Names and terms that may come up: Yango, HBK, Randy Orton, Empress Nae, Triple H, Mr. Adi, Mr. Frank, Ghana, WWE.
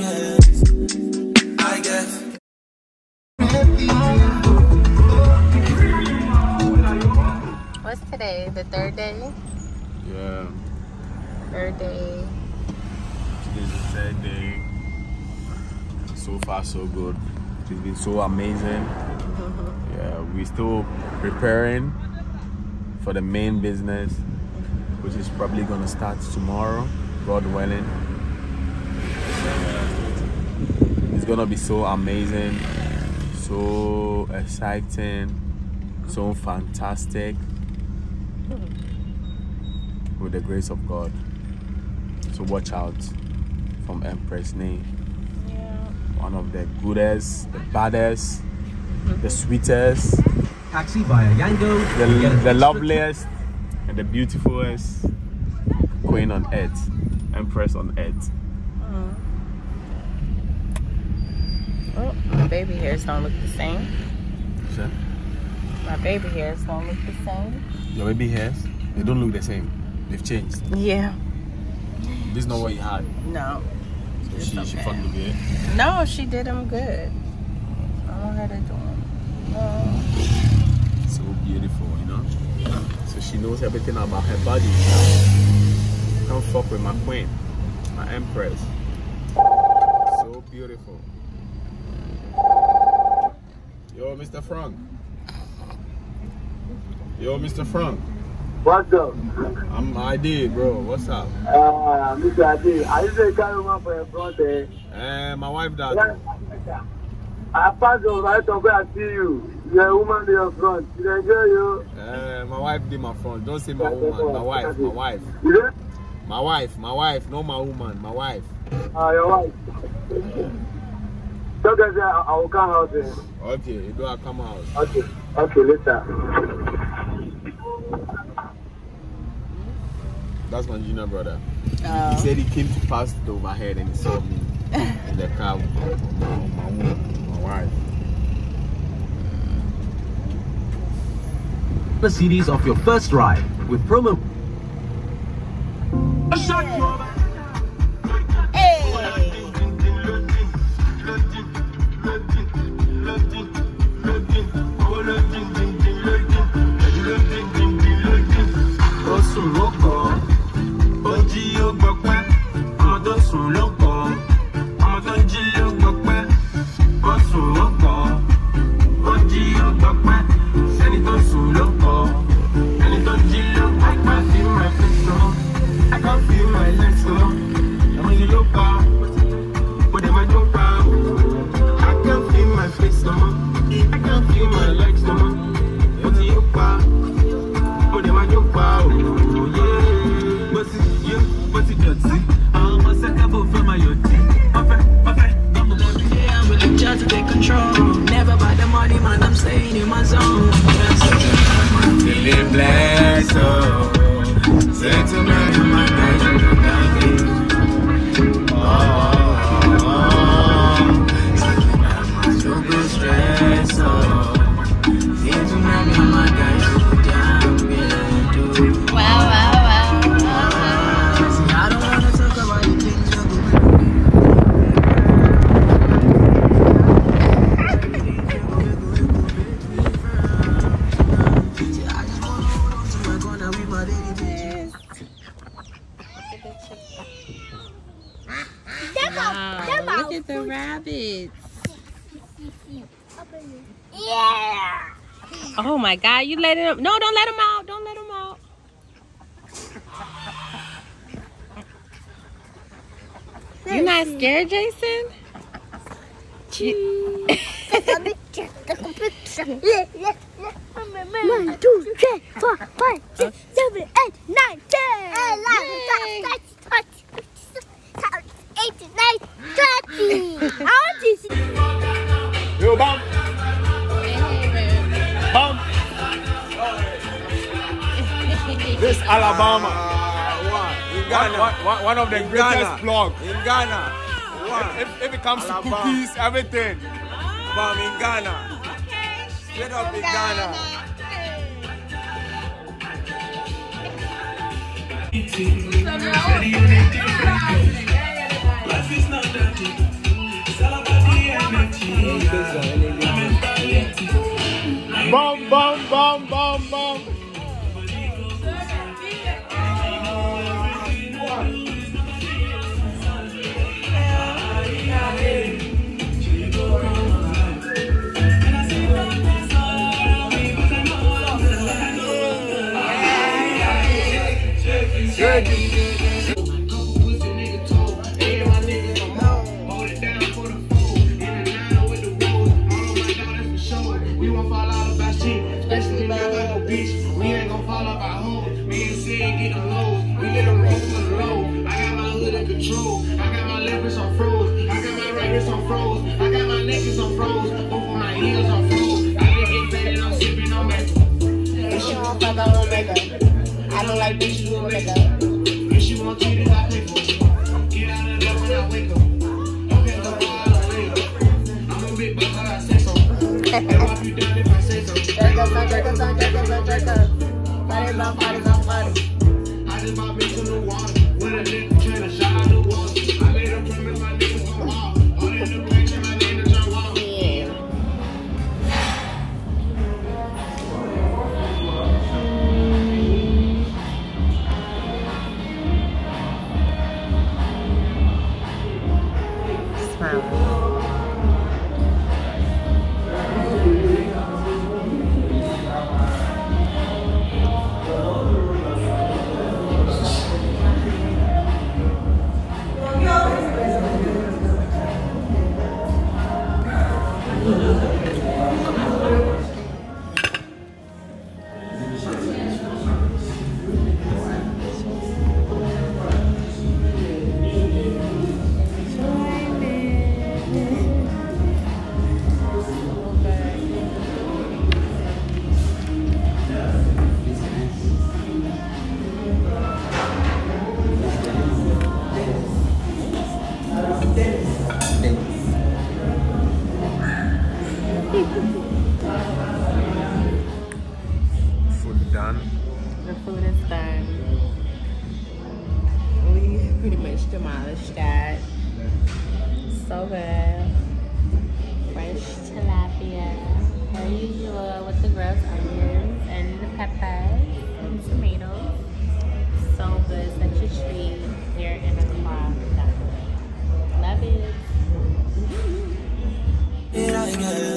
it, I guess. What's today? The third day? Yeah. Third day. Today's the third day. So far, so good. It's been so amazing. Mm-hmm. Yeah, we're still preparing for the main business, which is probably gonna start tomorrow, God willing. It's gonna be so amazing, so exciting, so fantastic, with the grace of God. So watch out from Empress Nae. One of the goodest, the baddest, the sweetest. Taxi via Yango. The loveliest and the beautifulest queen on earth, empress on earth. Oh, my baby hairs don't look the same. Sure. My baby hairs don't look the same. Your baby hairs? They don't look the same. They've changed. Yeah. This is not what you had. No. So she fucked the beard. No, she did them good. I want her to do them. No. So beautiful, you know? So she knows everything about her body. Don't fuck with my queen, my empress. So beautiful. Yo, Mr. Frank. Yo, Mr. Frank. What's up? I'm Adi, bro. What's up? Mr. Adi, I used to carry one for your front there. My wife died. Yeah. I passed the right away. I see you. You're a woman in your front. Did I hear you? My wife did my front. Don't say my woman. My wife. My wife. Yeah? My wife. My wife. Not my woman. My wife. Your wife. So guys, I will come out there. Okay, you do I come out. Okay, okay, later. That's my junior brother. Oh. He said he came to pass it overhead and he saw me in the car with my wife. The series of your first ride with promo. Yeah. Oh my God, you let him. No, don't let him out. Don't let him out. You're not scared, Jason? One, two, three, 4, 5, 6, 7, 8, 9, 10. 11, 12, 13, 14, 15, 16, 17, 18, 19, 20. I want to see. Yo, bam. This Alabama, one of the greatest blogs in Ghana. If it comes Alabama. To cookies, everything. Bam in Ghana. Okay. Straight up in Ghana. So now necklace, I'm froze. I got my necklace, I'm froze. Both my heels, I'm froze. I been getting fat and I'm sipping on makeup. If she won't fuck, I won't make her. I don't like bitches who make her. If she won't treat it, I pay for it. Get out of there when I wake up. Don't get the ball, I wake up. I'm a big butt, but I say so. And why you down if I say so? Drink up. That ain't my party, my party. I just bought me some new water. With a nigga trying to shot out the water. Yeah.